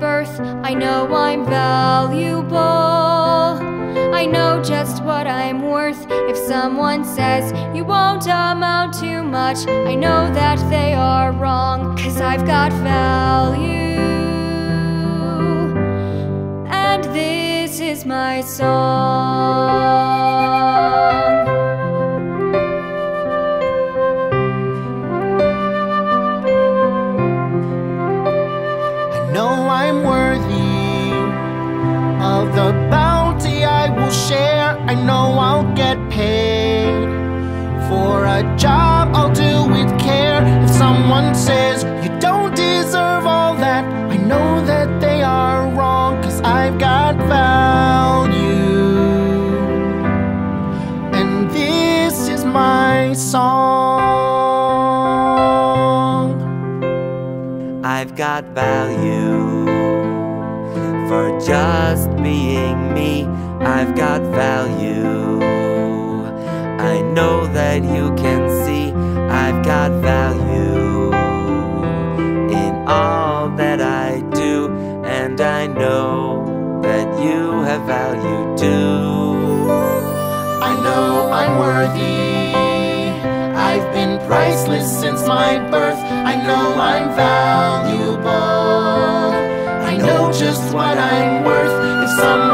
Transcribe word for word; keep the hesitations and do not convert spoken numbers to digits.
birth. I know I'm valuable. I know just what I'm worth. If someone says you won't amount to much, I know that they are wrong, 'cause I've got value. And this is my song. I'm worthy of the bounty I will share. I know I'll get paid for a job I'll do with care. If someone says you don't deserve all that, I know that they are wrong, 'cause I've got value. And this is my song. I've got value for just being me. I've got value. I know that you can see I've got value in all that I do, and I know that you have value too. I know I'm worthy. I've been priceless since my birth. I know I'm valuable. Know just what I'm worth. If someone